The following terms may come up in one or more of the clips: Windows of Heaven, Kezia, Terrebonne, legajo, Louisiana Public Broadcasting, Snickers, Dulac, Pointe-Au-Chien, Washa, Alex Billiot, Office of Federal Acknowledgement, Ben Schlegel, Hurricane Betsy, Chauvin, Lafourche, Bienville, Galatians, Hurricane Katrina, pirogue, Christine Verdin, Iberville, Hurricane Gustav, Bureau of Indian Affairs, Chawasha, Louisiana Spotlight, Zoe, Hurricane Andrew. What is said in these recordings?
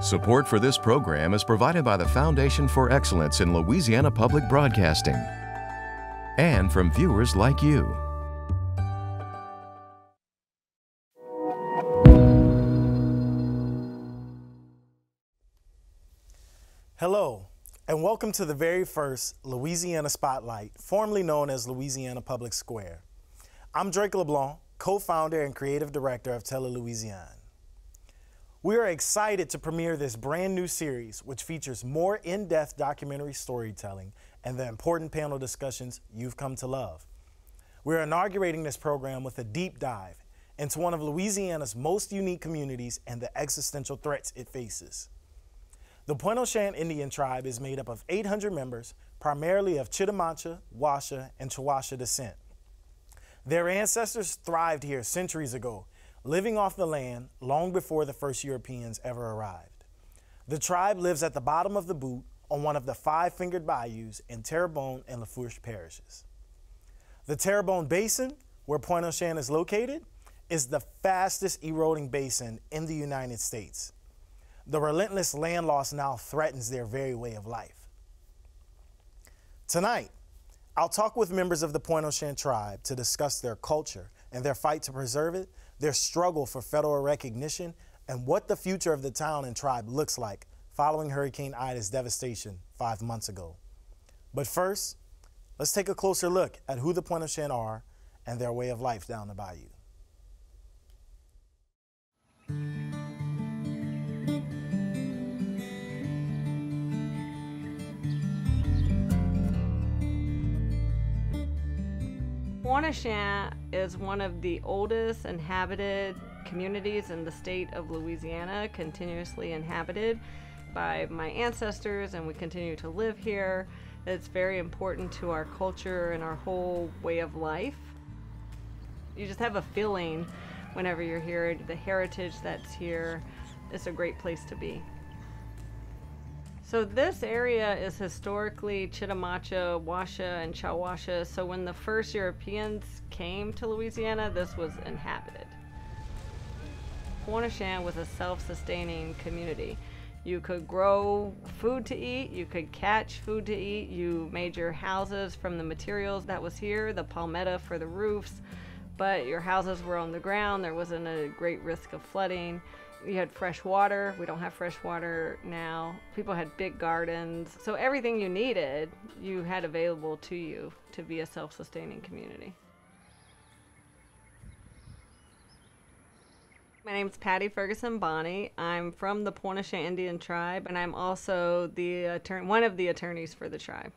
Support for this program is provided by the Foundation for Excellence in Louisiana Public Broadcasting and from viewers like you. Hello, and welcome to the very first Louisiana Spotlight, formerly known as Louisiana Public Square. I'm Drake LeBlanc, co-founder and creative director of Tele-Louisiane. We are excited to premiere this brand new series, which features more in-depth documentary storytelling and the important panel discussions you've come to love. We're inaugurating this program with a deep dive into one of Louisiana's most unique communities and the existential threats it faces. The Pointe-Au-Chien Indian tribe is made up of 800 members, primarily of Chitimacha, Washa, and Chawasha descent. Their ancestors thrived here centuries ago, living off the land long before the first Europeans ever arrived. The tribe lives at the bottom of the boot on one of the five-fingered bayous in Terrebonne and Lafourche parishes. The Terrebonne Basin, where Pointe-Au-Chien is located, is the fastest eroding basin in the United States. The relentless land loss now threatens their very way of life. Tonight, I'll talk with members of the Pointe-Au-Chien tribe to discuss their culture and their fight to preserve it, their struggle for federal recognition, and what the future of the town and tribe looks like following Hurricane Ida's devastation 5 months ago. But first, let's take a closer look at who the Pointe-Au-Chien are and their way of life down the bayou. Pointe-au-Chien is one of the oldest inhabited communities in the state of Louisiana, continuously inhabited by my ancestors, and we continue to live here. It's very important to our culture and our whole way of life. You just have a feeling whenever you're here, the heritage that's here, it's a great place to be. So this area is historically Chitimacha, Washa, and Chawasha. So when the first Europeans came to Louisiana, this was inhabited. Pointe-au-Chien was a self-sustaining community. You could grow food to eat, you could catch food to eat, you made your houses from the materials that was here, the palmetta for the roofs, but your houses were on the ground, there wasn't a great risk of flooding. You had fresh water. We don't have fresh water now. People had big gardens. So everything you needed, you had available to you to be a self-sustaining community. My name's Patty Ferguson-Bohnee. I'm from the Pointe-au-Chien Indian tribe, and I'm also one of the attorneys for the tribe.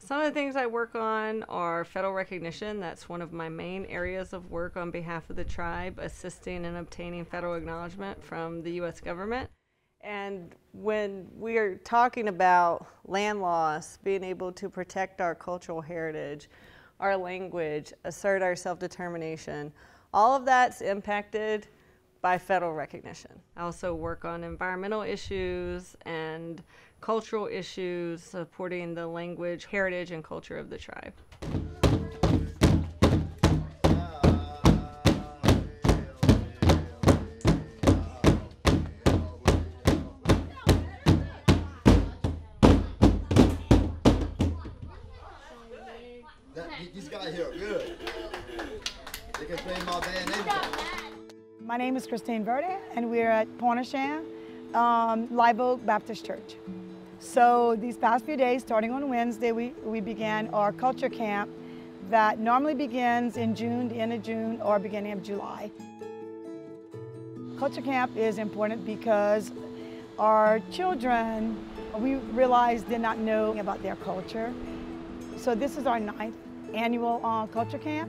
Some of the things I work on are federal recognition. That's one of my main areas of work on behalf of the tribe, assisting in obtaining federal acknowledgement from the U.S. government. And when we are talking about land loss, being able to protect our cultural heritage, our language, assert our self-determination, all of that's impacted by federal recognition. I also work on environmental issues and cultural issues, supporting the language, heritage, and culture of the tribe. This guy here, good. They can play my band anytime. My name is Christine Verdin, and we're at Pointe-au-Chien Live Oak Baptist Church. So these past few days, starting on Wednesday, we began our culture camp that normally begins in June, the end of June, or beginning of July. Culture camp is important because our children, we realized, did not know about their culture. So this is our 9th annual culture camp.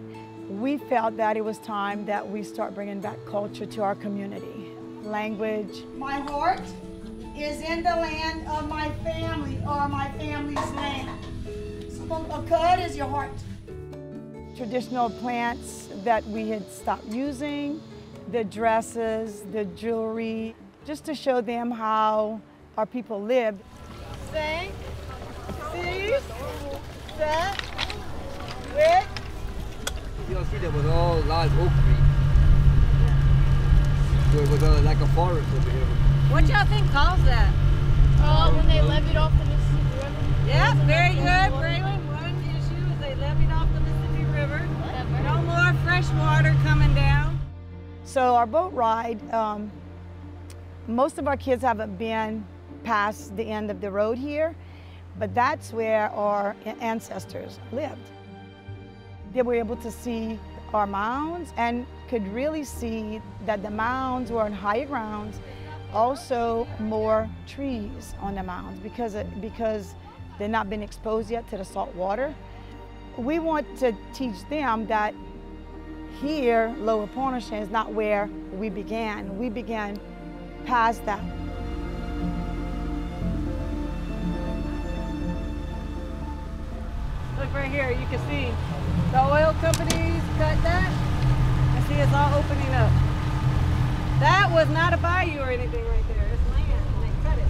We felt that it was time that we start bringing back culture to our community. Language. My heart is in the land of my family, or my family's land. A cud is your heart. Traditional plants that we had stopped using, the dresses, the jewelry, just to show them how our people lived. Sing, see, set, wit. You don't see that was all live oak trees. So it was like a forest over here. What y'all think caused that? When they levied off the Mississippi River. Yeah, very good, Braylon. One issue is they levied off the Mississippi River. No more fresh water coming down. So our boat ride, most of our kids haven't been past the end of the road here, but that's where our ancestors lived. They were able to see our mounds and could really see that the mounds were on higher grounds, also more trees on the mounds because they're not been exposed yet to the salt water. We want to teach them that here, Lower Pointe-au-Chien is not where we began. We began past that. Look right here, you can see the oil companies cut that. I see it's all opening up. That was not a bayou or anything right there. It's land, and they cut it.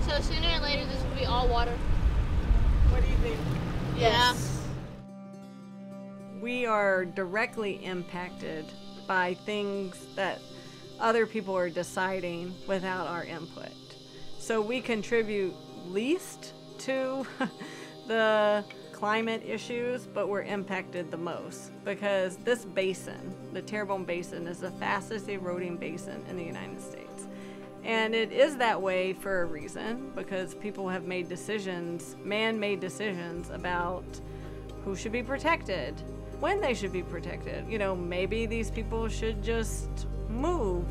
So sooner or later, this will be all water. What do you think? Yes. Yeah. We are directly impacted by things that other people are deciding without our input. So we contribute least to the climate issues, but we're impacted the most because this basin, the Terrebonne Basin, is the fastest eroding basin in the United States. And it is that way for a reason, because people have made decisions, man-made decisions about who should be protected, when they should be protected. You know, maybe these people should just move.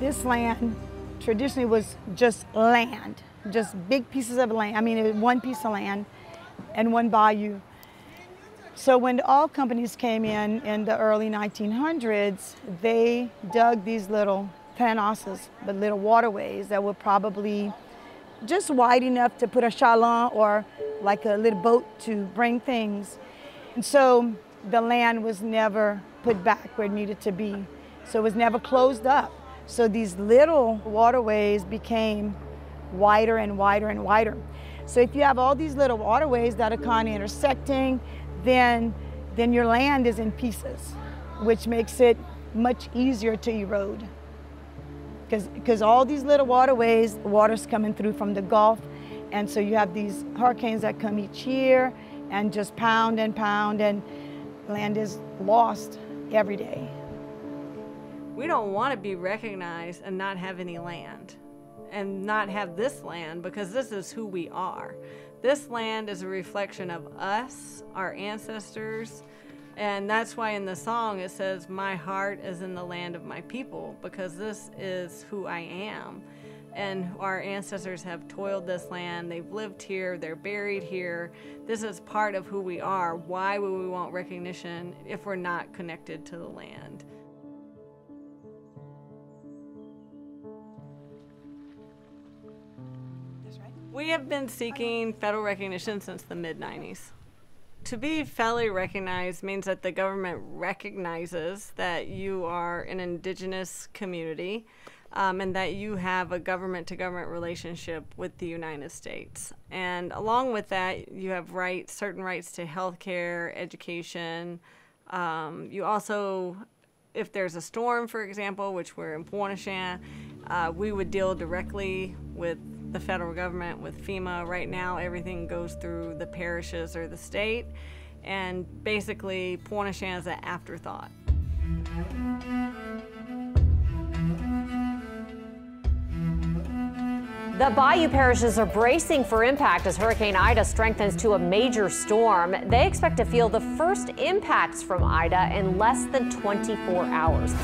This land traditionally was just land, just big pieces of land. I mean, it was one piece of land and one bayou. So when the oil companies came in the early 1900s, they dug these little panosas, but little waterways that were probably just wide enough to put a chaland or like a little boat to bring things. And so the land was never put back where it needed to be. So it was never closed up. So these little waterways became wider and wider and wider. So if you have all these little waterways that are kind of intersecting, then your land is in pieces, which makes it much easier to erode. Because all these little waterways, water's coming through from the Gulf, and so you have these hurricanes that come each year and just pound and pound, and land is lost every day. We don't want to be recognized and not have any land and not have this land, because this is who we are. This land is a reflection of us, our ancestors, and that's why in the song it says, "My heart is in the land of my people," because this is who I am. And our ancestors have toiled this land, they've lived here, they're buried here. This is part of who we are. Why would we want recognition if we're not connected to the land? We have been seeking federal recognition since the mid-90s. To be federally recognized means that the government recognizes that you are an indigenous community and that you have a government-to-government relationship with the United States. And along with that, you have rights, certain rights to health care, education. You also, if there's a storm, for example, which we're in Pointe-au-Chien, we would deal directly with the federal government, with FEMA. Right now, everything goes through the parishes or the state, and basically Pointe-au-Chien is an afterthought. The bayou parishes are bracing for impact as Hurricane Ida strengthens to a major storm. They expect to feel the first impacts from Ida in less than 24 hours.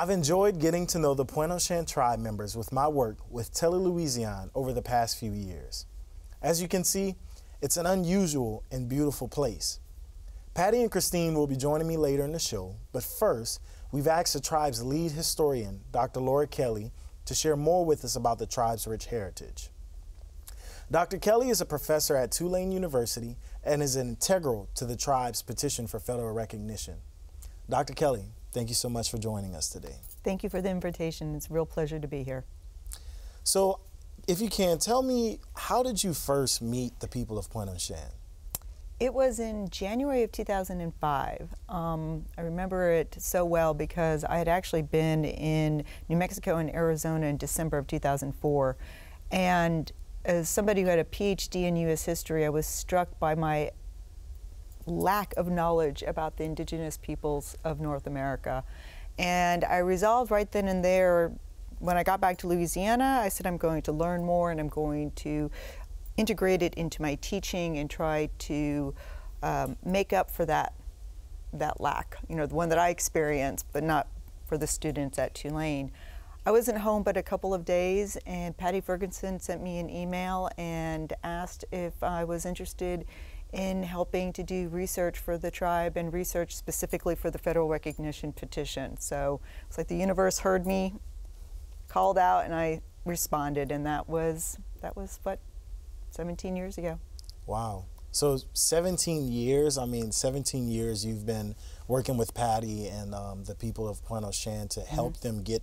I've enjoyed getting to know the Pointe-Au-Chien tribe members with my work with Tele-Louisiane over the past few years. As you can see, it's an unusual and beautiful place. Patty and Christine will be joining me later in the show, but first, we've asked the tribe's lead historian, Dr. Laura Kelley, to share more with us about the tribe's rich heritage. Dr. Kelley is a professor at Tulane University and is integral to the tribe's petition for federal recognition. Dr. Kelley, thank you so much for joining us today. Thank you for the invitation. It's a real pleasure to be here. So, if you can, tell me, how did you first meet the people of Pointe-Au-Chien? It was in January of 2005. I remember it so well because I had actually been in New Mexico and Arizona in December of 2004. And as somebody who had a PhD in U.S. history, I was struck by my lack of knowledge about the indigenous peoples of North America. And I resolved right then and there, when I got back to Louisiana, I said, I'm going to learn more and I'm going to integrate it into my teaching and try to make up for that lack, you know, the one that I experienced, but not for the students at Tulane. I wasn't home but a couple of days, and Patty Ferguson sent me an email and asked if I was interested in helping to do research for the tribe and research specifically for the federal recognition petition. So it's like the universe heard me, called out, and I responded, and that was what, 17 years ago. Wow. So 17 years, I mean, 17 years you've been working with Patty and the people of Pointe-Au-Chien to help them get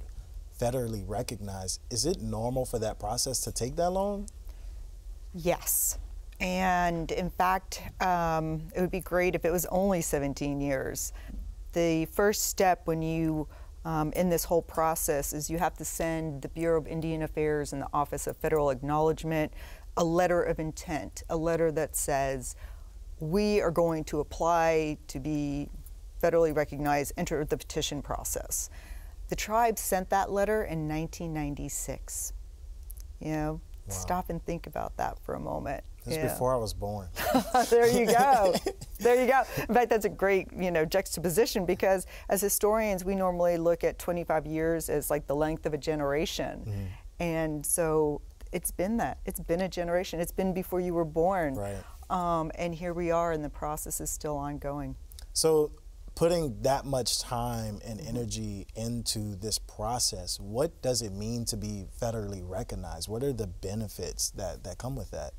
federally recognized. Is it normal for that process to take that long? Yes. And in fact, it would be great if it was only 17 years. The first step when you, in this whole process, is you have to send the Bureau of Indian Affairs and the Office of Federal Acknowledgement a letter of intent, a letter that says, we are going to apply to be federally recognized, enter the petition process. The tribe sent that letter in 1996. You know, wow. Stop and think about that for a moment. That's before I was born. There you go. There you go. In fact, that's a great, you know, juxtaposition, because as historians, we normally look at 25 years as like the length of a generation. And so it's been that. It's been a generation. It's been before you were born. Right. And here we are, and the process is still ongoing. So putting that much time and energy into this process, what does it mean to be federally recognized? What are the benefits that come with that?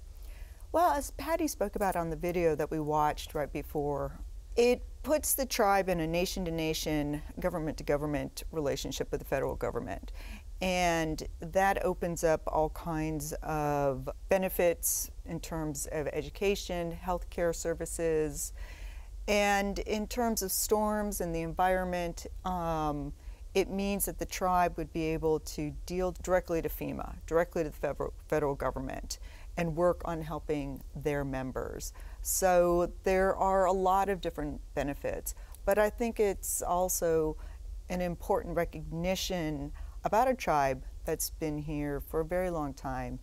Well, as Patty spoke about on the video that we watched right before, it puts the tribe in a nation-to-nation, government-to-government relationship with the federal government. And that opens up all kinds of benefits in terms of education, healthcare services, and in terms of storms and the environment. It means that the tribe would be able to deal directly to FEMA, directly to the federal government, and work on helping their members. So there are a lot of different benefits, but I think it's also an important recognition about a tribe that's been here for a very long time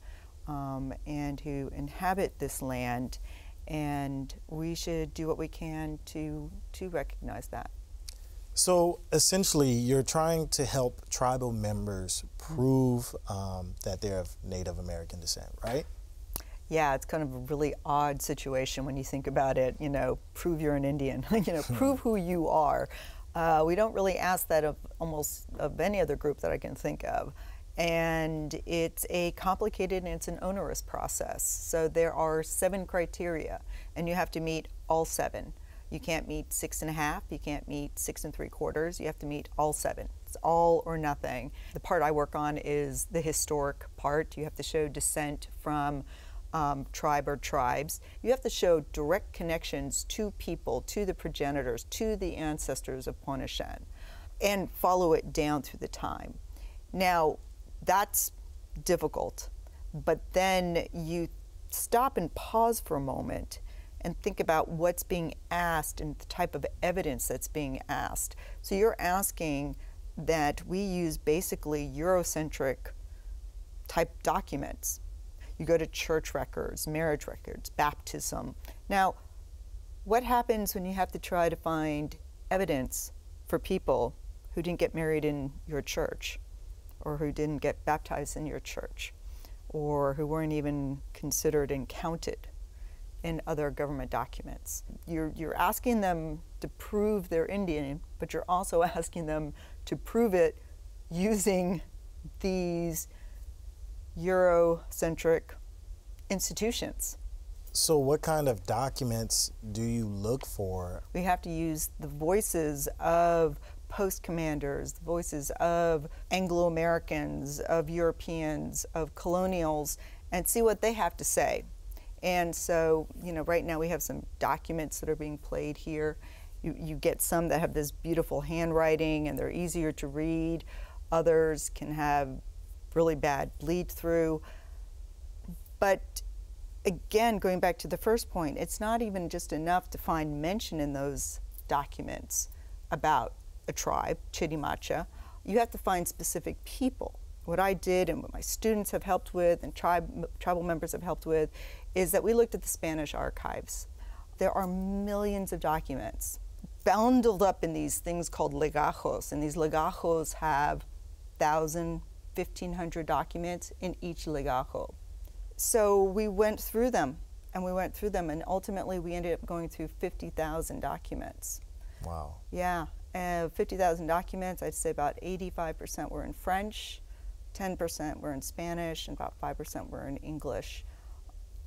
and who inhabit this land, and we should do what we can to recognize that. So essentially, you're trying to help tribal members prove that they're of Native American descent, right? Yeah, it's kind of a really odd situation when you think about it, you know, prove you're an Indian, you know, prove who you are. We don't really ask that of almost of any other group that I can think of. And it's a complicated and it's an onerous process. So there are 7 criteria, and you have to meet all 7. You can't meet 6.5, you can't meet 6 3/4, you have to meet all 7. It's all or nothing. The part I work on is the historic part. You have to show descent from tribe or tribes. You have to show direct connections to people, to the progenitors, to the ancestors of Pointe-au-Chien, and follow it down through the time. Now, that's difficult, but then you stop and pause for a moment and think about what's being asked and the type of evidence that's being asked. So you're asking that we use basically Eurocentric type documents. You go to church records, marriage records, baptism. Now, what happens when you have to try to find evidence for people who didn't get married in your church, or who didn't get baptized in your church, or who weren't even considered and counted in other government documents. You're asking them to prove they're Indian, but you're also asking them to prove it using these Eurocentric institutions. So what kind of documents do you look for? We have to use the voices of post commanders, the voices of Anglo-Americans, of Europeans, of colonials, and see what they have to say. And so, you know, right now we have some documents that are being played here. You get some that have this beautiful handwriting and they're easier to read. Others can have really bad bleed through. But again, going back to the first point, it's not even just enough to find mention in those documents about a tribe, Chitimacha. You have to find specific people. What I did and what my students have helped with and tribal members have helped with is that we looked at the Spanish archives. There are millions of documents bundled up in these things called legajos, and these legajos have 1,000, 1,500 documents in each legajo. So we went through them, and we went through them, and ultimately we ended up going through 50,000 documents. Wow. Yeah, 50,000 documents, I'd say about 85% were in French, 10% were in Spanish, and about 5% were in English.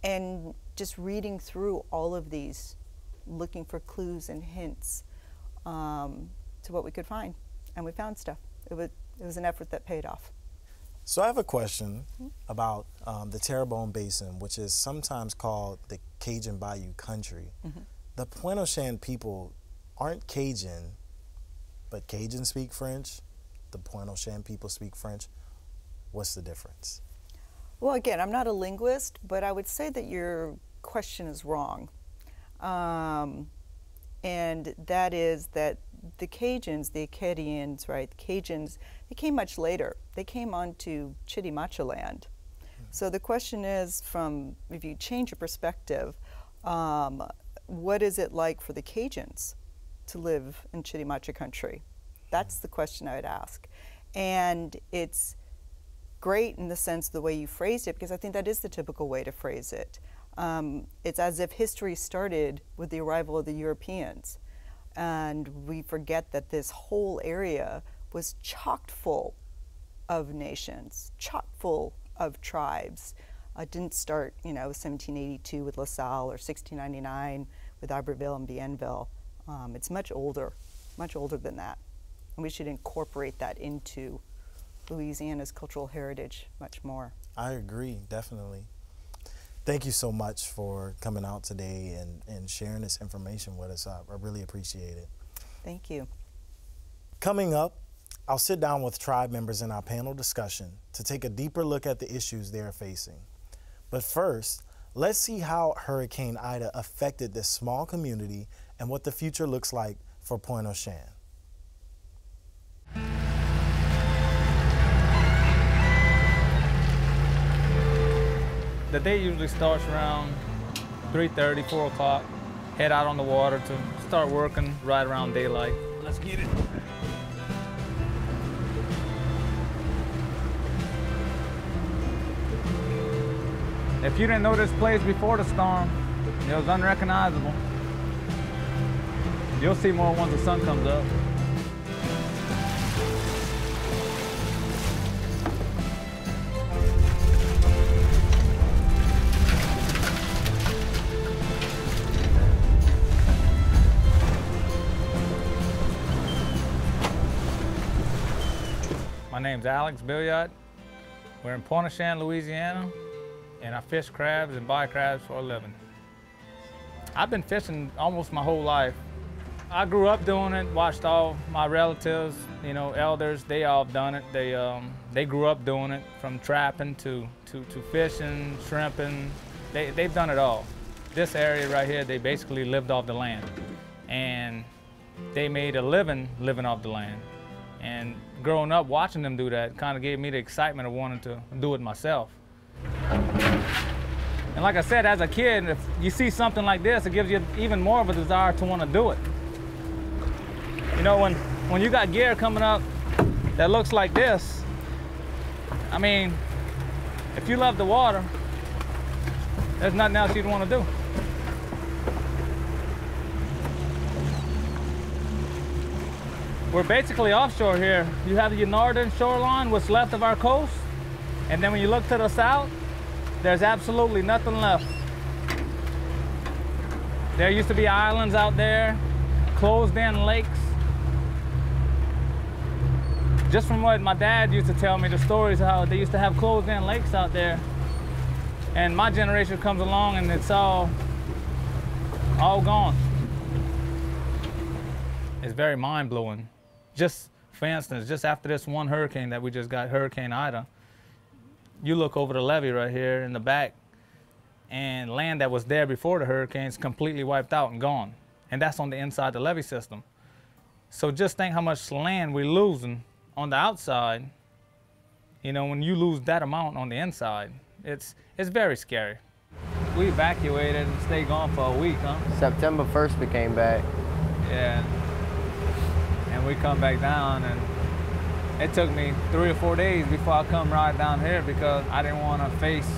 And just reading through all of these, looking for clues and hints to what we could find. And we found stuff. It was an effort that paid off. So I have a question about the Terrebonne Basin, which is sometimes called the Cajun Bayou country. Mm-hmm. The Pointe-Au-Chien people aren't Cajun, but Cajuns speak French. The Pointe-Au-Chien people speak French. What's the difference? Well, again, I'm not a linguist, but I would say that your question is wrong. And that is that the Cajuns, the Acadians, right, the Cajuns, they came much later. They came onto Chitimacha land. Mm-hmm. So the question is, from, if you change your perspective, what is it like for the Cajuns to live in Chitimacha country? That's the question I would ask. And it's great in the sense of the way you phrased it, because I think that is the typical way to phrase it. It's as if history started with the arrival of the Europeans. And we forget that this whole area was chock full of nations, chock full of tribes. It didn't start, you know, 1782 with LaSalle, or 1699 with Iberville and Bienville. It's much older than that. And we should incorporate that into Louisiana's cultural heritage much more. I agree, definitely. Thank you so much for coming out today and sharing this information with us. I really appreciate it. Thank you. Coming up, I'll sit down with tribe members in our panel discussion to take a deeper look at the issues they're facing. But first, let's see how Hurricane Ida affected this small community and what the future looks like for Pointe-au-Chien. The day usually starts around 3:30, 4 o'clock. Head out on the water to start working right around daylight. Let's get it. If you didn't know this place before the storm, it was unrecognizable. You'll see more once the sun comes up. My name's Alex Billiot. We're in Pointe-au-Chien, Louisiana, and I fish crabs and buy crabs for a living. I've been fishing almost my whole life. I grew up doing it, watched all my relatives, you know, elders, they all done it. They grew up doing it, from trapping to fishing, shrimping. They've done it all. This area right here, they basically lived off the land, and they made a living living off the land. And growing up, watching them do that kind of gave me the excitement of wanting to do it myself. And like I said, as a kid, if you see something like this, it gives you even more of a desire to want to do it. You know, when you got gear coming up that looks like this, I mean, if you love the water, there's nothing else you'd want to do. We're basically offshore here. You have your northern shoreline, what's left of our coast, and then when you look to the south, there's absolutely nothing left. There used to be islands out there, closed-in lakes. Just from what my dad used to tell me, the stories of how they used to have closed-in lakes out there. And my generation comes along and it's all gone. It's very mind-blowing. Just, for instance, just after this one hurricane that we just got, Hurricane Ida, you look over the levee right here in the back, and land that was there before the hurricanes completely wiped out and gone. And that's on the inside the levee system. So just think how much land we're losing on the outside. You know, when you lose that amount on the inside, it's very scary. We evacuated and stayed gone for a week, huh? September 1st we came back. Yeah, and we come back down, and it took me 3 or 4 days before I come right down here because I didn't want to face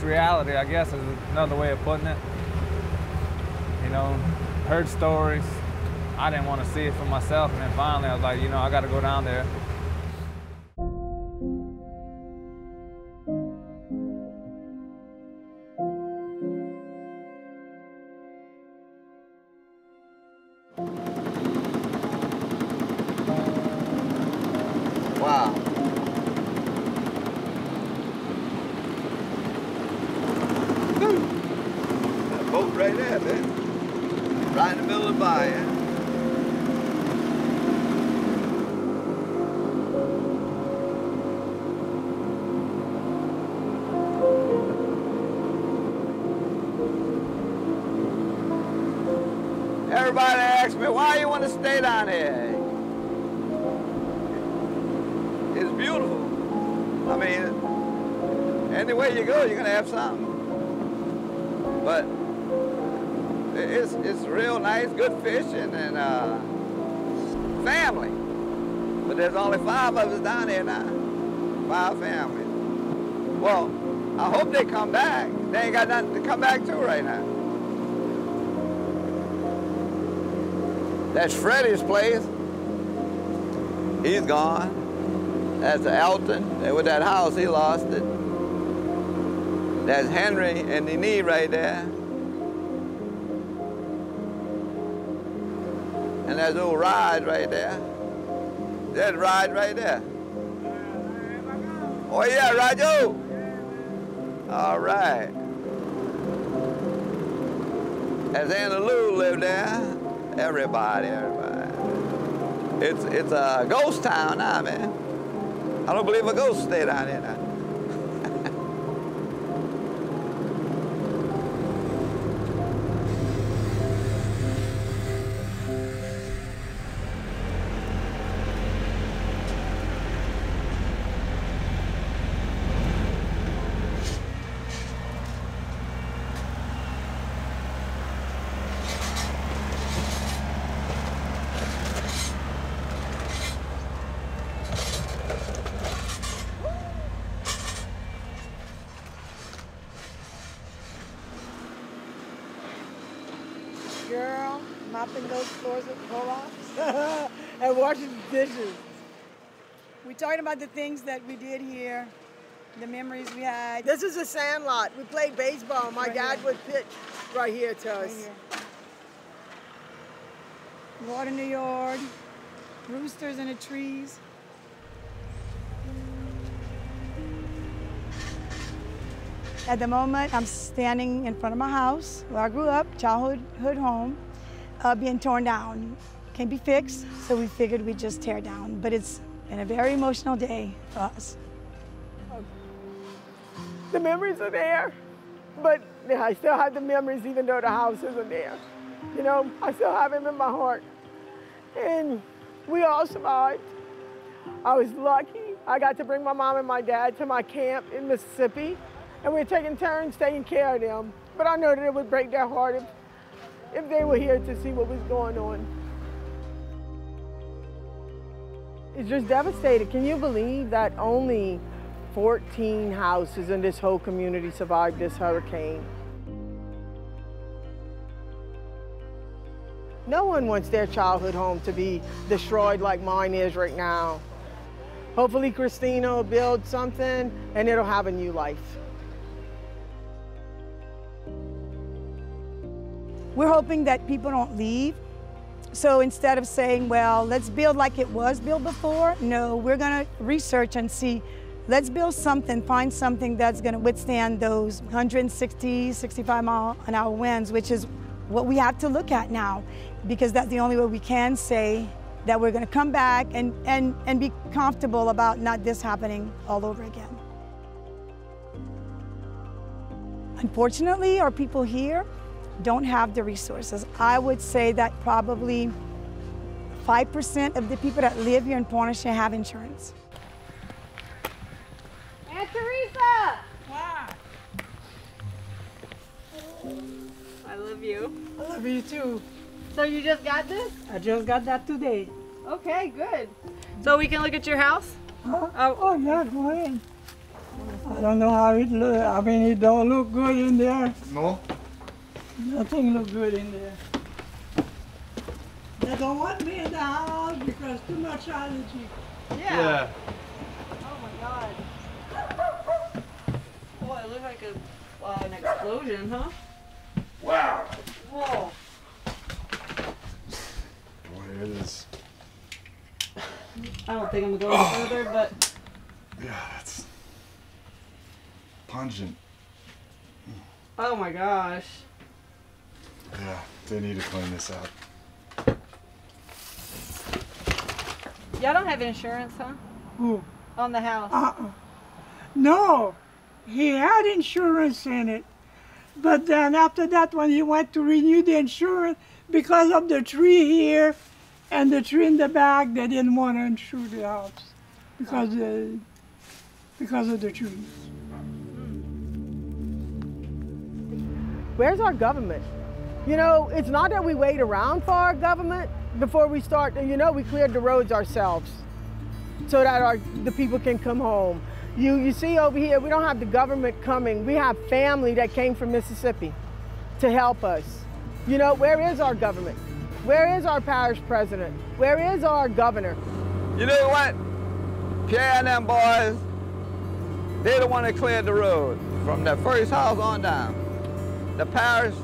reality, I guess, is another way of putting it. You know, heard stories. I didn't want to see it for myself, and then finally I was like, you know, I got to go down there. Everybody asks me, why you want to stay down here? It's beautiful. I mean, anywhere you go, you're going to have something. But it's real nice, good fishing, and family. But there's only 5 of us down here now, 5 families. Well, I hope they come back. They ain't got nothing to come back to right now. That's Freddie's place. He's gone. That's Elton. And with that house, he lost it. That's Henry and Nene right there. And that's old Rod right there. That Rod right there. Oh yeah, Roger. All right. That's Anna Lou lived there. Everybody. It's a ghost town now, man. I don't believe a ghost stayed out here now. And those floors with roll-offs and washing the dishes. We're talking about the things that we did here, the memories we had. This is a sand lot. We played baseball. My dad would pitch right here to us. Water in the yard, roosters in the trees. At the moment, I'm standing in front of my house where I grew up, childhood home. Being torn down. Can't be fixed, so we figured we'd just tear down. But it's been a very emotional day for us. The memories are there, but I still have the memories even though the house isn't there. You know, I still have them in my heart. And we all survived. I was lucky. I got to bring my mom and my dad to my camp in Mississippi, and we were taking turns taking care of them. But I know that it would break their heart if they were here to see what was going on. It's just devastated. Can you believe that only 14 houses in this whole community survived this hurricane? No one wants their childhood home to be destroyed like mine is right now. Hopefully Christina will build something and it'll have a new life. We're hoping that people don't leave. So instead of saying, well, let's build like it was built before, no, we're gonna research and see, let's build something, find something that's gonna withstand those 160, 65 mile an hour winds, which is what we have to look at now, because that's the only way we can say that we're gonna come back and be comfortable about not this happening all over again. Unfortunately, our people here don't have the resources. I would say that probably 5% of the people that live here in Pointe-Au-Chien have insurance. Aunt Teresa! Wow. I love you. I love you too. So you just got this? I just got that today. Okay, good. So we can look at your house? Huh? Oh yeah, go ahead. I don't know how it looks. I mean, it don't look good in there. No? Nothing look good in there. They don't want me in the house because too much allergy. Yeah. Oh my God. Oh, it looked like an explosion, huh? Wow. Whoa. Boy, it is. I don't think I'm going to go further, but... Yeah, that's pungent. Oh my gosh. Yeah, they need to clean this out. Y'all don't have insurance, huh? Who? On the house. No, he had insurance in it. But then after that, when he went to renew the insurance, because of the tree here and the tree in the back, they didn't want to insure the house because of the trees. Where's our government? You know, it's not that we wait around for our government before we start, you know, we cleared the roads ourselves so that the people can come home. You see over here, we don't have the government coming. We have family that came from Mississippi to help us. You know, where is our government? Where is our parish president? Where is our governor? You know what? Pierre and them boys, they the one that cleared the road from the first house on down. The parish,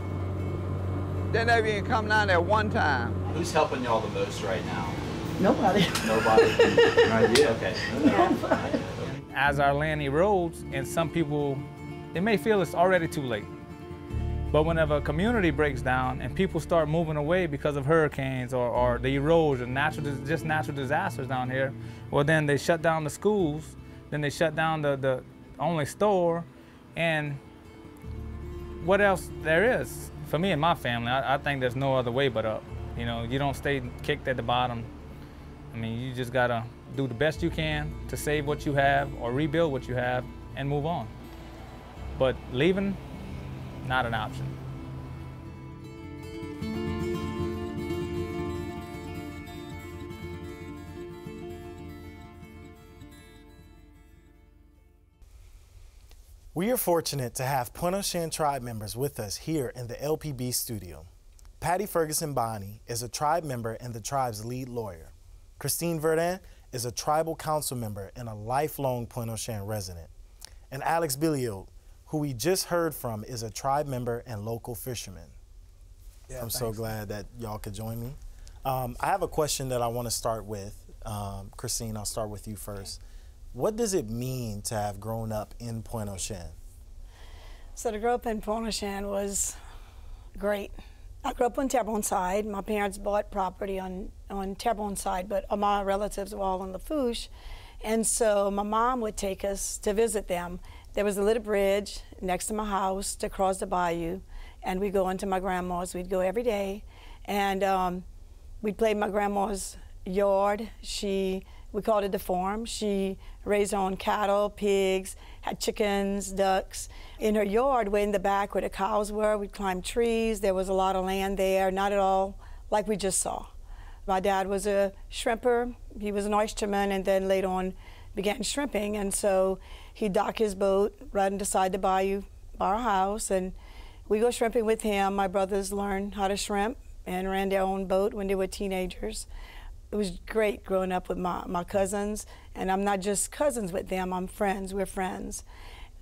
they never even come down there one time. Who's helping y'all the most right now? Nobody. Nobody? Right, yeah, okay. Nobody. As our land erodes, and some people, they may feel it's already too late. But whenever a community breaks down and people start moving away because of hurricanes or the erosion, just natural disasters down here, well, then they shut down the schools, then they shut down the only store, and what else there is. For me and my family, I think there's no other way but up. You know, you don't stay kicked at the bottom. I mean, you just gotta do the best you can to save what you have or rebuild what you have and move on. But leaving, not an option. We are fortunate to have Pointe-Au-Chien tribe members with us here in the LPB studio. Patty Ferguson-Bohnee is a tribe member and the tribe's lead lawyer. Christine Verdin is a tribal council member and a lifelong Pointe-Au-Chien resident. And Alex Billiot, who we just heard from, is a tribe member and local fisherman. Yeah, I'm so glad that y'all could join me. I have a question that I want to start with. Christine, I'll start with you first. Okay. What does it mean to have grown up in Pointe-Au-Chien? So to grow up in Pointe-Au-Chien was great. I grew up on Terrebonne side. My parents bought property on Terrebonne side, but my relatives were all on Lafourche. And so my mom would take us to visit them. There was a little bridge next to my house to cross the bayou, and we'd go into my grandma's. We'd go every day, and we'd play in my grandma's yard. We called it the farm. She raised her own cattle, pigs, had chickens, ducks. In her yard, way in the back where the cows were, we'd climb trees. There was a lot of land there, not at all like we just saw. My dad was a shrimper. He was an oysterman, and then later on began shrimping. And so he'd dock his boat right inside the bayou by our house, and we go shrimping with him. My brothers learned how to shrimp and ran their own boat when they were teenagers. It was great growing up with my cousins, and I'm not just cousins with them, I'm friends, we're friends.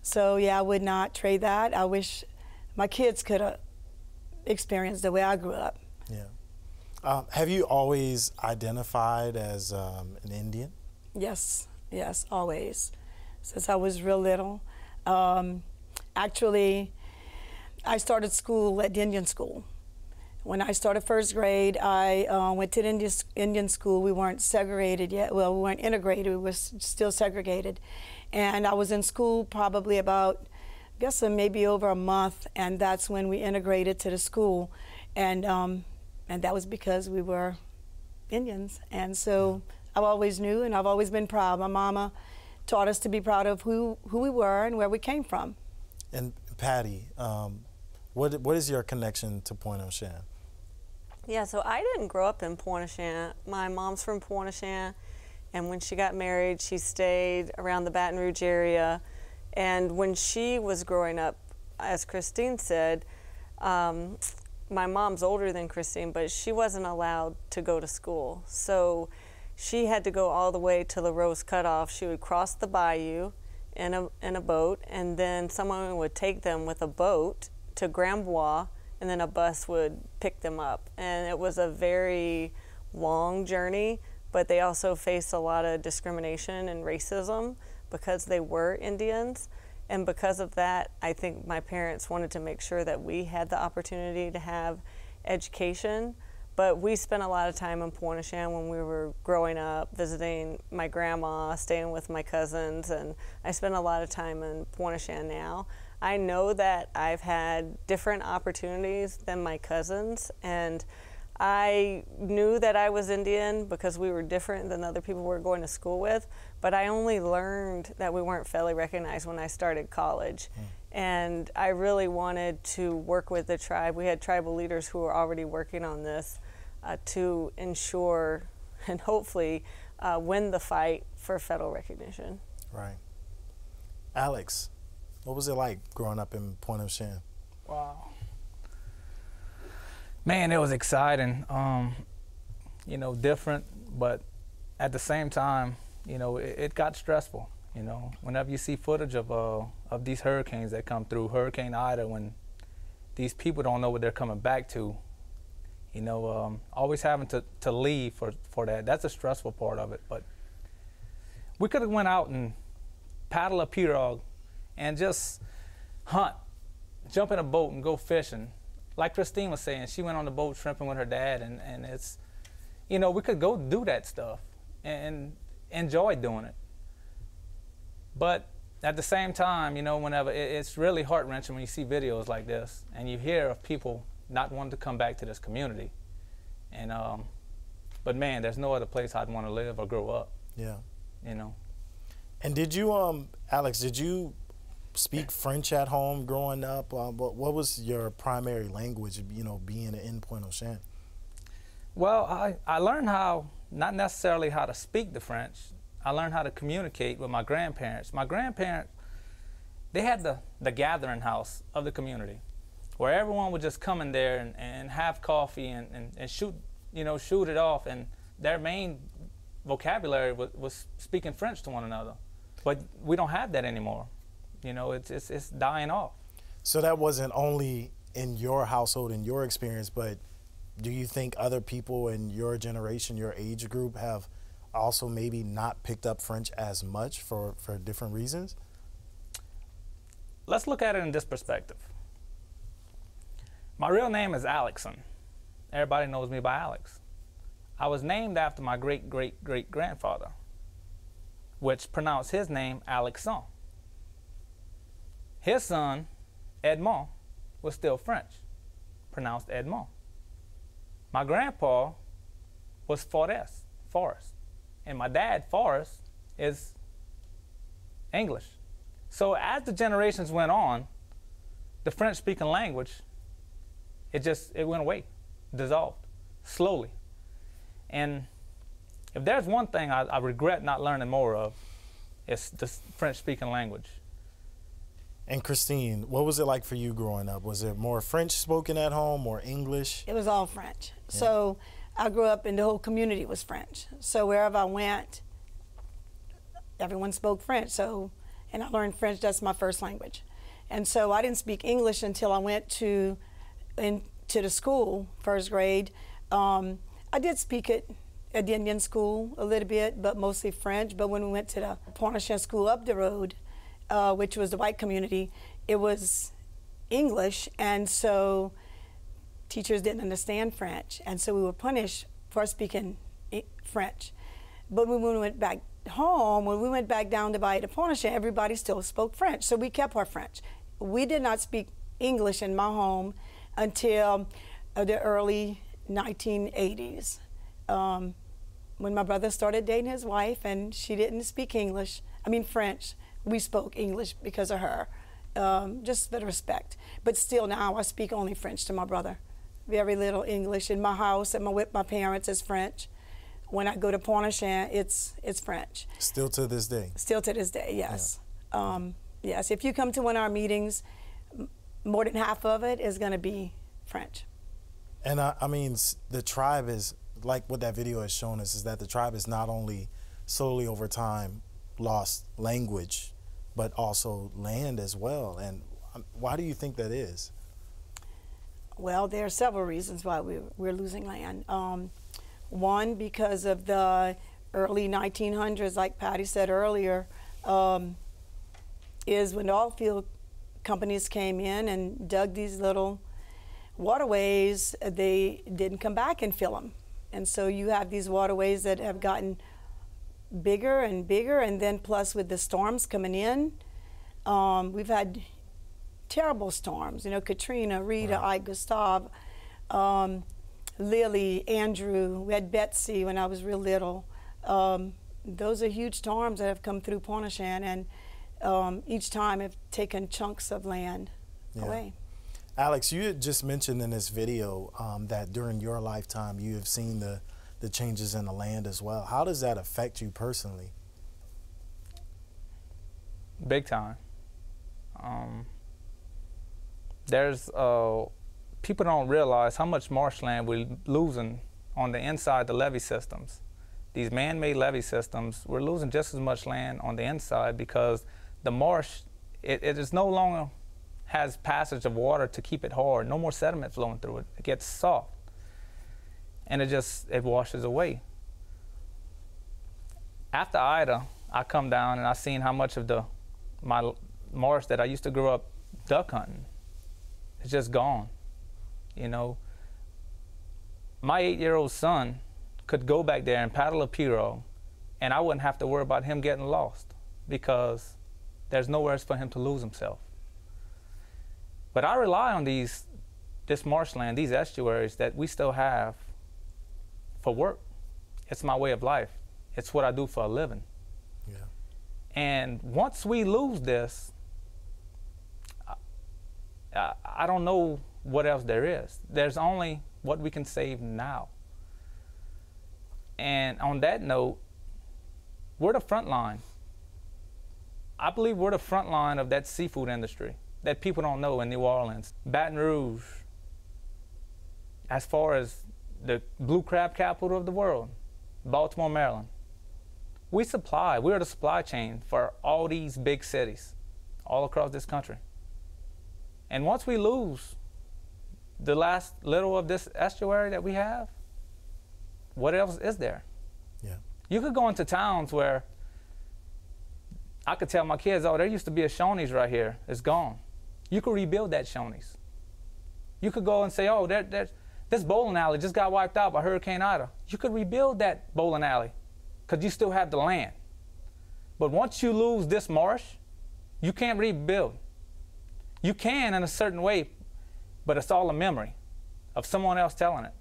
So yeah, I would not trade that. I wish my kids could have experienced the way I grew up. Yeah. Have you always identified as an Indian? Yes, yes, always. Since I was real little. Actually, I started school at the Indian school. When I started first grade, I went to the Indian school. We weren't segregated yet. Well, we weren't integrated, we were still segregated. And I was in school probably about, I guess maybe over a month, and that's when we integrated to the school. And that was because we were Indians. And so I've always knew, and I've always been proud. My mama taught us to be proud of who we were and where we came from. And Patty, what is your connection to Pointe-Au-Chien? Yeah, so I didn't grow up in Pointe-Au-Chien. My mom's from Pointe-Au-Chien, and when she got married, she stayed around the Baton Rouge area. And when she was growing up, as Christine said, my mom's older than Christine, but she wasn't allowed to go to school. So she had to go all the way to the Rose Cutoff. She would cross the bayou in a boat, and then someone would take them with a boat to Grand Bois, and then a bus would pick them up. And it was a very long journey, but they also faced a lot of discrimination and racism because they were Indians. And because of that, I think my parents wanted to make sure that we had the opportunity to have education. But we spent a lot of time in Pointe-au-Chien when we were growing up, visiting my grandma, staying with my cousins, and I spend a lot of time in Pointe-au-Chien now. I know that I've had different opportunities than my cousins, and I knew that I was Indian because we were different than other people we were going to school with, but I only learned that we weren't fairly recognized when I started college. Mm. And I really wanted to work with the tribe. We had tribal leaders who were already working on this to ensure and hopefully win the fight for federal recognition. Right. Alex, what was it like growing up in Pointe-au-Chien? Wow. Man, it was exciting, you know, different, but at the same time, you know, it got stressful. You know, whenever you see footage of these hurricanes that come through, Hurricane Ida, when these people don't know what they're coming back to, you know, always having to leave for that. That's a stressful part of it, but we could have went out and paddle a pirogue and just hunt, jump in a boat and go fishing. Like Christine was saying, she went on the boat shrimping with her dad, and it's, you know, we could go do that stuff and enjoy doing it. But at the same time, you know, whenever it's really heart-wrenching when you see videos like this and you hear of people not wanting to come back to this community. And, but man, there's no other place I'd want to live or grow up. Yeah. You know. And did you, Alex, did you speak French at home growing up? What was your primary language, you know, being in Pointe-au-Chien? Well, I learned how, not necessarily how to speak the French, I learned how to communicate with my grandparents. My grandparents, they had the gathering house of the community where everyone would just come in there and have coffee and shoot, you know, shoot it off. And their main vocabulary was speaking French to one another. But we don't have that anymore. You know, it's dying off. So that wasn't only in your household, in your experience, but do you think other people in your generation, your age group, have also maybe not picked up French as much for different reasons? Let's look at it in this perspective. My real name is Alexson. Everybody knows me by Alex. I was named after my great-great-great-grandfather, which pronounced his name Alexson. His son, Edmond, was still French, pronounced Edmond. My grandpa was Forrest. And my dad, Forrest, is English. So as the generations went on, the French-speaking language, it went away, dissolved, slowly. And if there's one thing I regret not learning more of, it's the French-speaking language. And Christine, what was it like for you growing up? Was it more French spoken at home or English? It was all French. Yeah. So I grew up and the whole community was French. So wherever I went, everyone spoke French. So, and I learned French, that's my first language. And so I didn't speak English until I went to the school, first grade. I did speak it at the Indian school a little bit, but mostly French. But when we went to the Pointe-Au-Chien school up the road, which was the white community, it was English, and so teachers didn't understand French, and so we were punished for speaking French. But when we went back home, when we went back down to Bahia de Pointe-au-Chien, everybody still spoke French, so we kept our French. We did not speak English in my home until the early 1980s, when my brother started dating his wife, and she didn't speak English, I mean French. We spoke English because of her, just a bit of respect. But still now I speak only French to my brother. Very little English in my house and with my parents is French. When I go to Pointe-au-Chien, it's French. Still to this day? Still to this day, yes. Yeah. Yes, if you come to one of our meetings, more than half of it is gonna be French. And I mean, the tribe is, like what that video has shown us, is that the tribe is not only solely over time lost language, but also land as well. And why do you think that is? Well, there are several reasons why we're losing land. One, because of the early 1900s, like Patty said earlier, is when the oil field companies came in and dug these little waterways. They didn't come back and fill them. And so you have these waterways that have gotten bigger and bigger, and then plus with the storms coming in, we've had terrible storms, you know, Katrina, Rita, right. Ike, Gustav, Lily, Andrew, we had Betsy when I was real little. Those are huge storms that have come through Pointe-au-Chien, and each time have taken chunks of land away. Alex, you had just mentioned in this video that during your lifetime you have seen the changes in the land as well. How does that affect you personally? Big time. There's people don't realize how much marshland we're losing on the inside the levee systems. These man-made levee systems, we're losing just as much land on the inside because the marsh, it is no longer has passage of water to keep it hard. No more sediment flowing through it. It gets soft. And it washes away. After Ida, I come down and I seen how much of my marsh that I used to grow up duck hunting, it's just gone, you know. My 8-year-old son could go back there and paddle a pirogue and I wouldn't have to worry about him getting lost because there's nowhere for him to lose himself. But I rely on this marshland, these estuaries that we still have for work. It's my way of life. It's what I do for a living. Yeah. And once we lose this, I don't know what else there is. There's only what we can save now. And on that note, we're the front line. I believe we're the front line of that seafood industry that people don't know in New Orleans. Baton Rouge, as far as the blue crab capital of the world, Baltimore, Maryland. We are the supply chain for all these big cities all across this country. And once we lose the last little of this estuary that we have, what else is there? Yeah. You could go into towns where I could tell my kids, oh, there used to be a Shoney's right here. It's gone. You could rebuild that Shoney's. You could go and say, oh, this bowling alley just got wiped out by Hurricane Ida. You could rebuild that bowling alley because you still have the land. But once you lose this marsh, you can't rebuild. You can in a certain way, but it's all a memory of someone else telling it.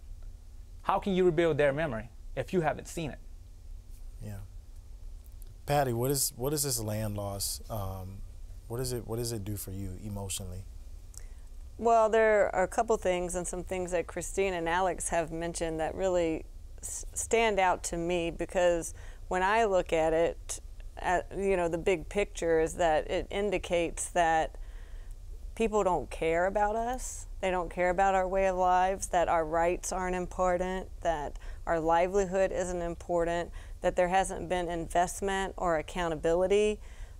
How can you rebuild their memory if you haven't seen it? Yeah. Patty, what is this land loss, what does it do for you emotionally? Well, there are a couple things and some things that Christine and Alex have mentioned that really stand out to me, because when I look at it, you know, the big picture is that it indicates that people don't care about us. They don't care about our way of lives, that our rights aren't important, that our livelihood isn't important, that there hasn't been investment or accountability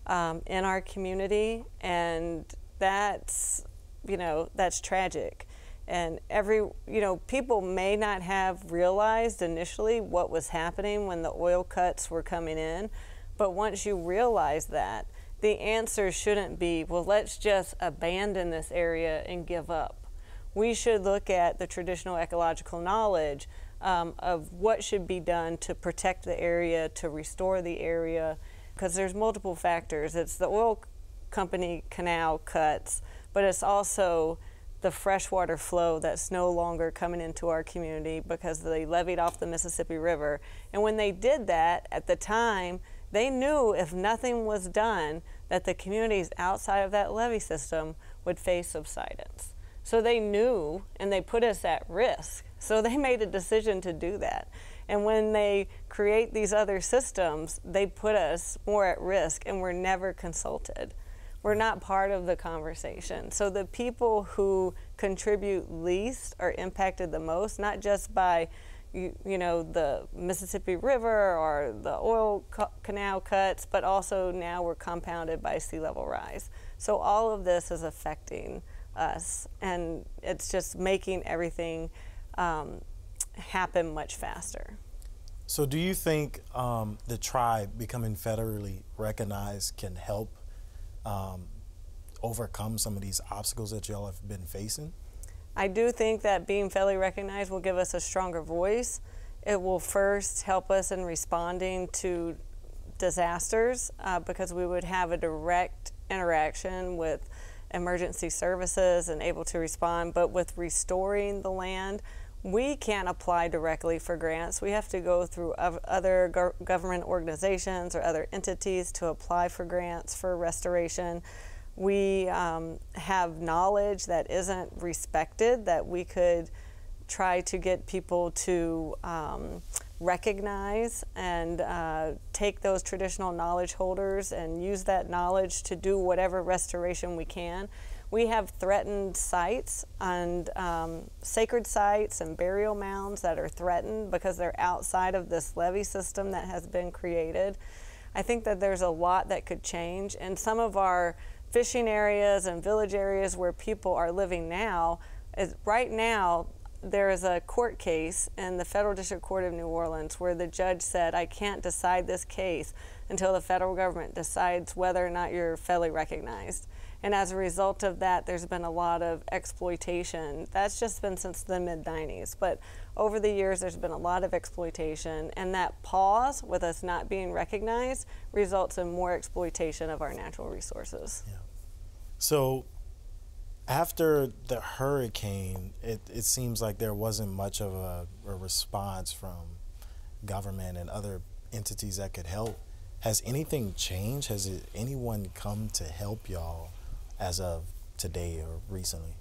in our community. And that's, you know, that's tragic. And every, you know, people may not have realized initially what was happening when the oil cuts were coming in, but once you realize that, the answer shouldn't be, well, let's just abandon this area and give up. We should look at the traditional ecological knowledge of what should be done to protect the area, to restore the area, because there's multiple factors. It's the oil company canal cuts, but it's also the freshwater flow that's no longer coming into our community because they levied off the Mississippi River. And when they did that, at the time, they knew if nothing was done, that the communities outside of that levee system would face subsidence. So they knew, and they put us at risk. So they made a decision to do that. And when they create these other systems, they put us more at risk, and we're never consulted. We're not part of the conversation. So the people who contribute least are impacted the most, not just by you know, the Mississippi River or the oil canal cuts, but also now we're compounded by sea level rise. So all of this is affecting us, and it's just making everything happen much faster. So do you think the tribe becoming federally recognized can help overcome some of these obstacles that y'all have been facing? I do think that being federally recognized will give us a stronger voice. It will first help us in responding to disasters because we would have a direct interaction with emergency services and able to respond. But with restoring the land, we can't apply directly for grants. We have to go through other government organizations or other entities to apply for grants for restoration. We have knowledge that isn't respected, that we could try to get people to recognize and take those traditional knowledge holders and use that knowledge to do whatever restoration we can. We have threatened sites and sacred sites and burial mounds that are threatened because they're outside of this levee system that has been created. I think that there's a lot that could change, and some of our fishing areas and village areas where people are living now, right now there is a court case in the Federal District Court of New Orleans where the judge said, I can't decide this case until the federal government decides whether or not you're federally recognized. And as a result of that, there's been a lot of exploitation. That's just been since the mid-90s, but over the years there's been a lot of exploitation, and that pause with us not being recognized results in more exploitation of our natural resources. Yeah. So after the hurricane, it seems like there wasn't much of a response from government and other entities that could help. Has anything changed? Has anyone come to help y'all as of today or recently?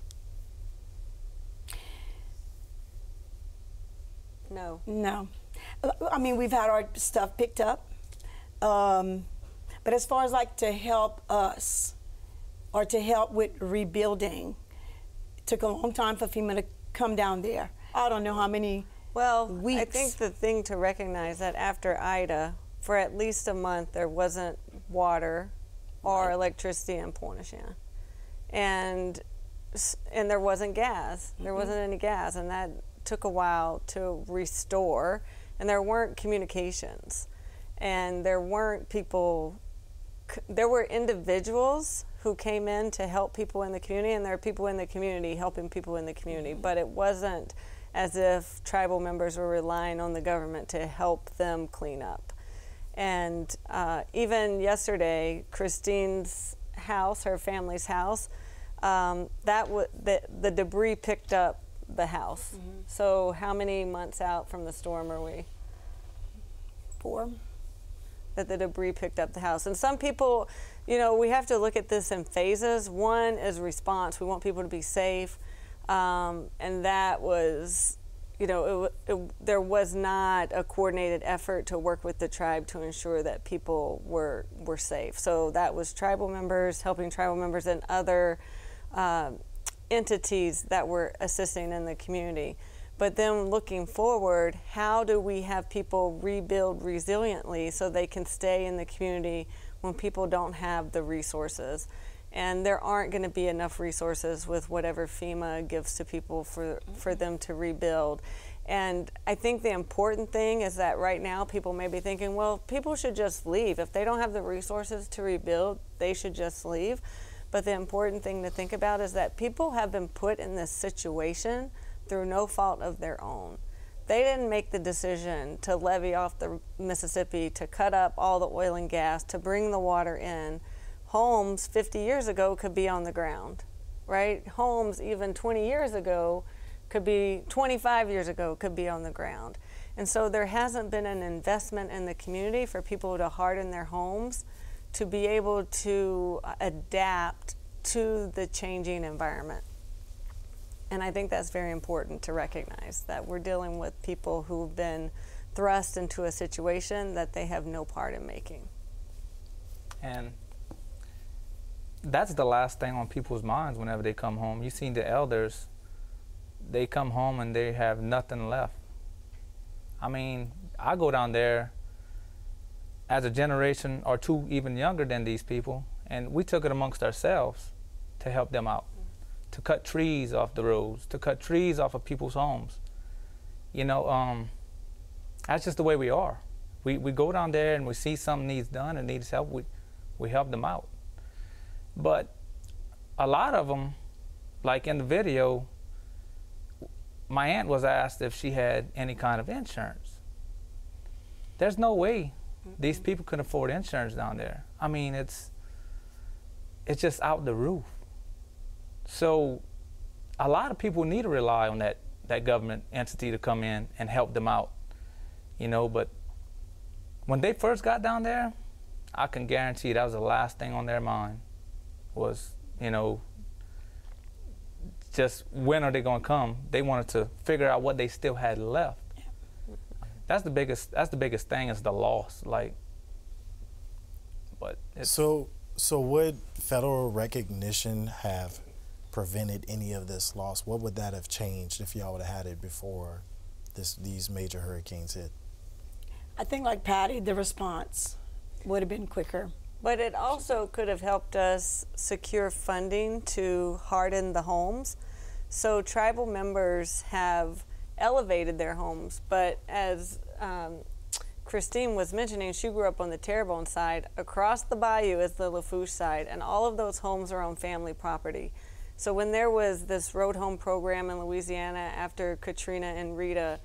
No. No. I mean, we've had our stuff picked up. But as far as like to help us, or to help with rebuilding. It took a long time for FEMA to come down there. I don't know how many weeks. I think the thing to recognize that after Ida, for at least a month, there wasn't water or electricity in Pointe-Au-Chien. And there wasn't gas. There wasn't any gas, and that took a while to restore. And there weren't communications. And there weren't people, there were individuals who came in to help people in the community, and there are people in the community helping people in the community, but it wasn't as if tribal members were relying on the government to help them clean up. And even yesterday, Christine's house, her family's house, the debris picked up the house. Mm-hmm. So how many months out from the storm are we? 4. That the debris picked up the house. And some people, you know, we have to look at this in phases. One is response. We want people to be safe. And that was you know, there was not a coordinated effort to work with the tribe to ensure that people were safe. So that was tribal members helping tribal members and other entities that were assisting in the community. But then looking forward, how do we have people rebuild resiliently so they can stay in the community when people don't have the resources? And there aren't going to be enough resources with whatever FEMA gives to people for them to rebuild. And I think the important thing is that right now people may be thinking, well, people should just leave. If they don't have the resources to rebuild, they should just leave. But the important thing to think about is that people have been put in this situation through no fault of their own. They didn't make the decision to levy off the Mississippi, to cut up all the oil and gas, to bring the water in. Homes 50 years ago could be on the ground, right? Homes even 20 years ago could be, 25 years ago could be on the ground. And so there hasn't been an investment in the community for people to harden their homes to be able to adapt to the changing environment. And I think that's very important to recognize, that we're dealing with people who've been thrust into a situation that they have no part in making. And that's the last thing on people's minds whenever they come home. You've seen the elders, they come home and they have nothing left. I mean, I go down there as a generation or two even younger than these people, and we took it amongst ourselves to help them out, to cut trees off the roads, to cut trees off of people's homes. You know, that's just the way we are. We go down there and we see something needs done and needs help, we help them out. But a lot of them, like in the video, my aunt was asked if she had any kind of insurance. There's no way these people could afford insurance down there. I mean, it's just out the roof. So a lot of people need to rely on that government entity to come in and help them out, you know. But when they first got down there, I can guarantee that was the last thing on their mind. Was, you know, just when are they going to come? They wanted to figure out what they still had left. That's the biggest thing is the loss. Like, but it's so would federal recognition have prevented any of this loss? What would that have changed if y'all would have had it before these major hurricanes hit? I think, like Patty, the response would have been quicker. But it also could have helped us secure funding to harden the homes. So tribal members have elevated their homes, but as Christine was mentioning, she grew up on the Terrebonne side. Across the bayou is the Lafourche side, and all of those homes are on family property. So when there was this road home program in Louisiana after Katrina and Rita,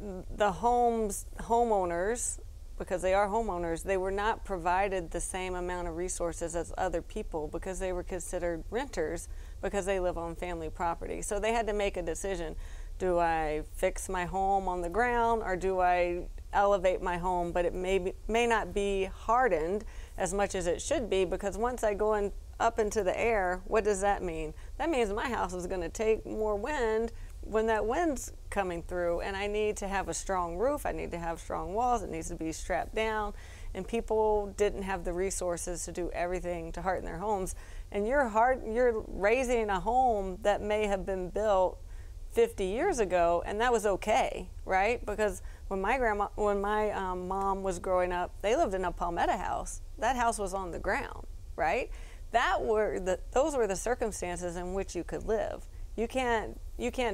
the homeowners, because they are homeowners, they were not provided the same amount of resources as other people because they were considered renters because they live on family property. So they had to make a decision. Do I fix my home on the ground or do I elevate my home? But it may not be hardened as much as it should be, because once I go in, up into the air, what does that mean? That means my house is gonna take more wind when that wind's coming through, and I need to have a strong roof, I need to have strong walls, it needs to be strapped down, and people didn't have the resources to do everything to harden their homes. And you're raising a home that may have been built 50 years ago, and that was okay, right? Because when my mom was growing up, they lived in a palmetto house. That house was on the ground, right? Those were the circumstances in which you could live. You can't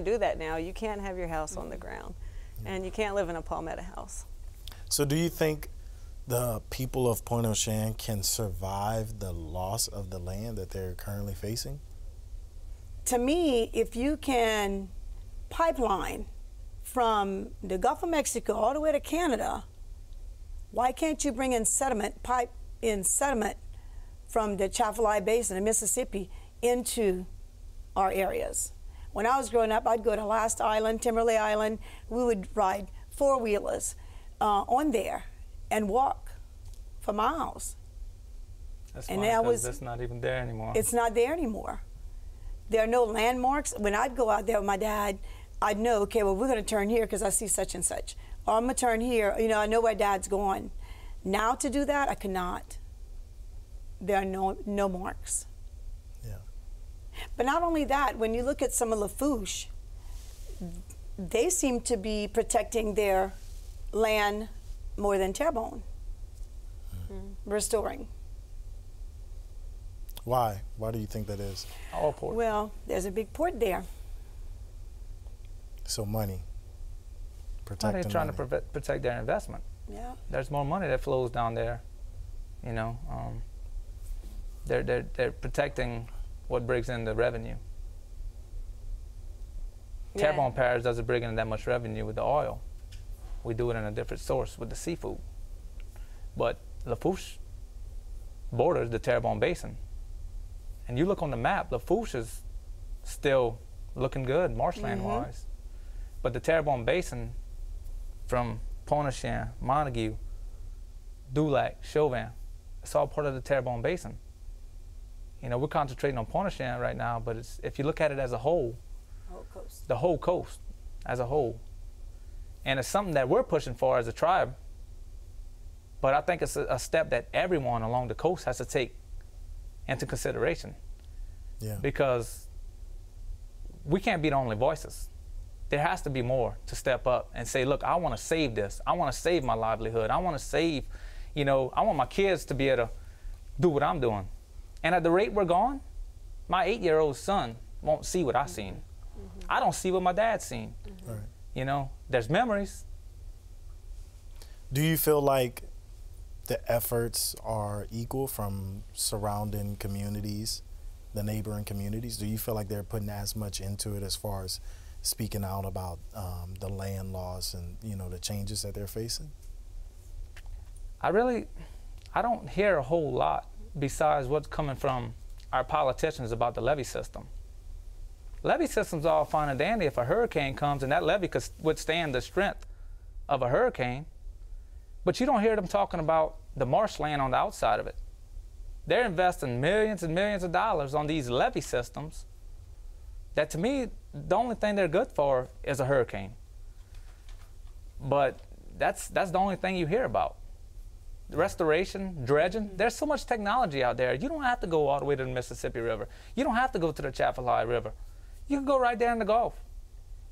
do that now. You can't have your house on the ground, and you can't live in a palmetto house. So do you think the people of Pointe-Au-Chien can survive the loss of the land that they're currently facing? To me, if you can pipeline from the Gulf of Mexico all the way to Canada, why can't you bring in sediment, pipe in sediment from the Atchafalaya Basin in Mississippi into our areas? When I was growing up, I'd go to Last Island, Timberlake Island. We would ride four-wheelers on there and walk for miles. That's funny, because that's not even there anymore. It's not there anymore. There are no landmarks. When I'd go out there with my dad, I know, okay, well, we're going to turn here because I see such and such. Or I'm going to turn here. You know, I know where Dad's going. Now to do that, I could not. There are no marks. Yeah. But not only that, when you look at some of Lafourche, they seem to be protecting their land more than Terrebonne. Mm-hmm. Restoring. Why? Why do you think that is? All port. Well, there's a big port there. So money. Protecting money. They're trying to protect their investment. Yeah. There's more money that flows down there. You know, they're protecting what brings in the revenue. Yeah. Terrebonne Parish doesn't bring in that much revenue with the oil. We do it in a different source with the seafood. But Lafourche borders the Terrebonne Basin. And you look on the map, Lafourche is still looking good, marshland-wise. Mm-hmm. But the Terrebonne Basin, from Pointe-Au-Chien, Montague, Dulac, Chauvin, it's all part of the Terrebonne Basin. You know, we're concentrating on Pointe-Au-Chien right now, but it's, if you look at it as a whole, the whole coast as a whole. And it's something that we're pushing for as a tribe. But I think it's a step that everyone along the coast has to take into consideration. Yeah. Because we can't be the only voices. There has to be more to step up and say, look, I want to save this. I want to save my livelihood. I want to save, you know, I want my kids to be able to do what I'm doing. And at the rate we're going, my 8-year-old son won't see what I've seen. Mm-hmm. I don't see what my dad's seen. Mm-hmm. Right. You know, there's memories. Do you feel like the efforts are equal from surrounding communities, the neighboring communities? Do you feel like they're putting as much into it as far as speaking out about the land laws and, you know, the changes that they're facing? I don't hear a whole lot besides what's coming from our politicians about the levee system. Levee system's all fine and dandy if a hurricane comes, and that levee could withstand the strength of a hurricane. But you don't hear them talking about the marshland on the outside of it. They're investing millions and millions of dollars on these levee systems that, to me, the only thing they're good for is a hurricane. But that's the only thing you hear about. Restoration, dredging, there's so much technology out there. You don't have to go all the way to the Mississippi River. You don't have to go to the Atchafalaya River. You can go right there in the Gulf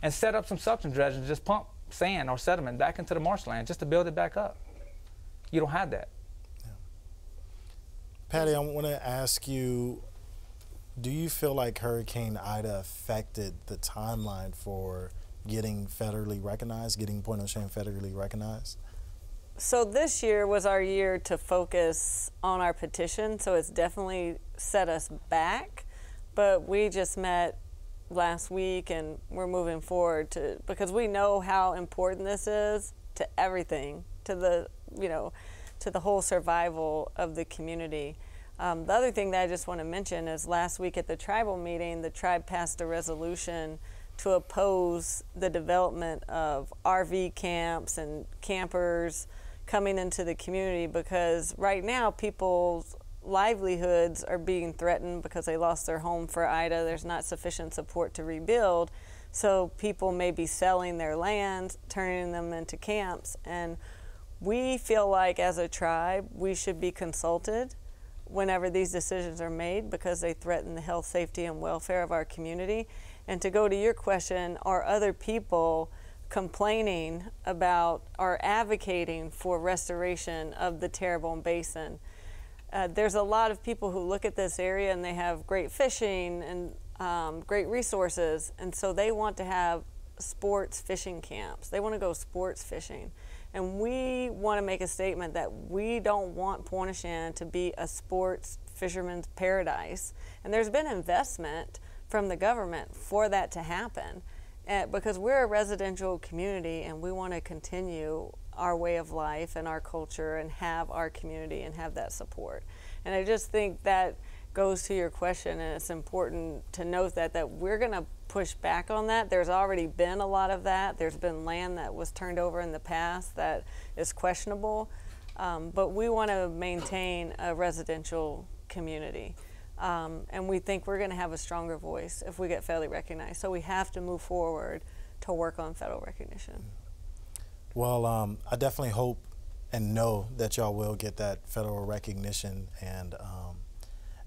and set up some substance dredging to just pump sand or sediment back into the marshland just to build it back up. You don't have that. Yeah. Patty, I want to ask you, do you feel like Hurricane Ida affected the timeline for getting federally recognized, getting Pointe-au-Chien federally recognized? So this year was our year to focus on our petition, so it's definitely set us back, but we just met last week and we're moving forward to, because we know how important this is to everything, to the, you know, to the whole survival of the community. The other thing that I just want to mention is last week at the tribal meeting, the tribe passed a resolution to oppose the development of RV camps and campers coming into the community, because right now people's livelihoods are being threatened because they lost their home for Ida. There's not sufficient support to rebuild, so people may be selling their land, turning them into camps. And we feel like as a tribe, we should be consulted whenever these decisions are made, because they threaten the health, safety, and welfare of our community. And to go to your question, are other people complaining about or advocating for restoration of the Terrebonne Basin? There's a lot of people who look at this area and they have great fishing and great resources, and so they want to have sports fishing camps. They want to go sports fishing. And we want to make a statement that we don't want Pointe-au-Chien to be a sports fisherman's paradise. And there's been investment from the government for that to happen, because we're a residential community and we want to continue our way of life and our culture and have our community and have that support. And I just think that goes to your question, and it's important to note that we're going to push back on that. There's already been a lot of that. There's been land that was turned over in the past that is questionable, but we want to maintain a residential community. And we think we're going to have a stronger voice if we get fairly recognized. So we have to move forward to work on federal recognition. Well, I definitely hope and know that y'all will get that federal recognition, and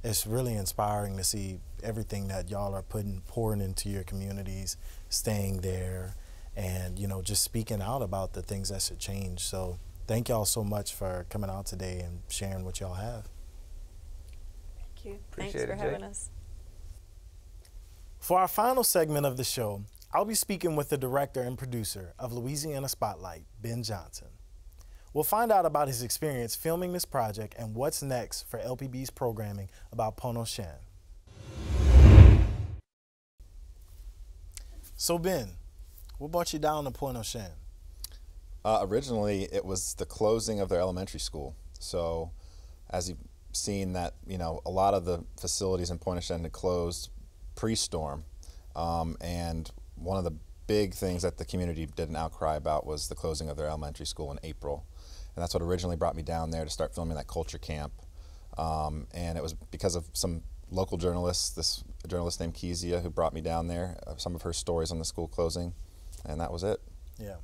it's really inspiring to see everything that y'all are pouring into your communities, staying there, and just speaking out about the things that should change. So thank y'all so much for coming out today and sharing what y'all have. Thank you. Thanks for having us, Jake. For our final segment of the show, I'll be speaking with the director and producer of Louisiana Spotlight, Ben Johnson. We'll find out about his experience filming this project and what's next for LPB's programming about Pointe-Au-Chien. So Ben, what brought you down to Pointe-Au-Chien? Originally, it was the closing of their elementary school. So as you've seen that, a lot of the facilities in Pointe-Au-Chien had closed pre-storm, and one of the big things that the community did an outcry about was the closing of their elementary school in April, and that's what originally brought me down there to start filming that culture camp. And it was because of some local journalists, this journalist named Kezia, who brought me down there, some of her stories on the school closing, and that was it. Yeah.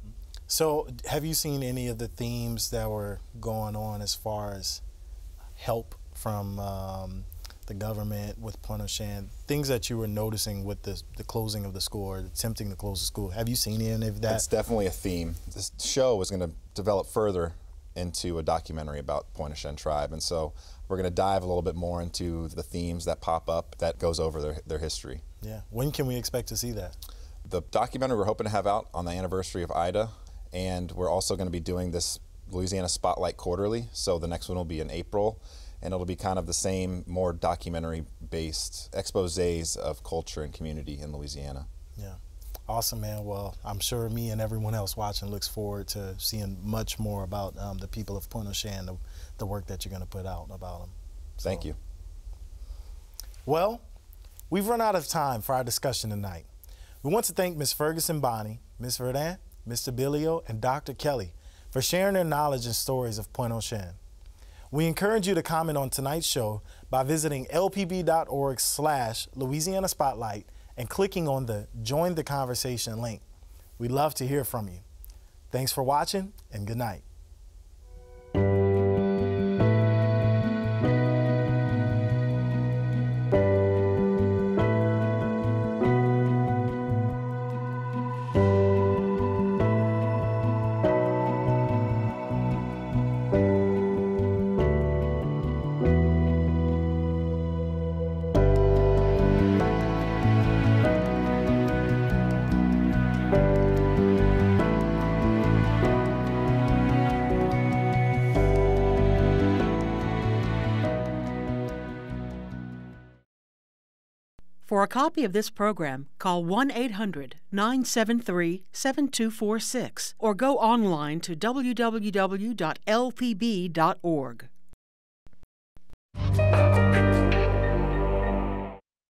So have you seen any of the themes that were going on as far as help from the government with Pointe-au-Chien, things that you were noticing with the closing of the school or attempting to close the school? Have you seen any of that? It's definitely a theme. This show is going to develop further into a documentary about Pointe-au-Chien tribe, and so we're going to dive a little bit more into the themes that pop up that goes over their history. Yeah. When can we expect to see that? The documentary we're hoping to have out on the anniversary of Ida, and we're also going to be doing this Louisiana Spotlight quarterly, so the next one will be in April. And it'll be kind of the same, more documentary-based exposés of culture and community in Louisiana. Yeah, awesome, man. Well, I'm sure me and everyone else watching looks forward to seeing much more about the people of Pointe-au-Chien, the work that you're going to put out about them. So, thank you. Well, we've run out of time for our discussion tonight. We want to thank Ms. Ferguson-Bohnee, Ms. Verdin, Mr. Billiot, and Dr. Kelley for sharing their knowledge and stories of Pointe-au-Chien. We encourage you to comment on tonight's show by visiting lpb.org/Louisiana Spotlight and clicking on the Join the Conversation link. We'd love to hear from you. Thanks for watching, and good night. For a copy of this program, call 1-800-973-7246 or go online to www.lpb.org.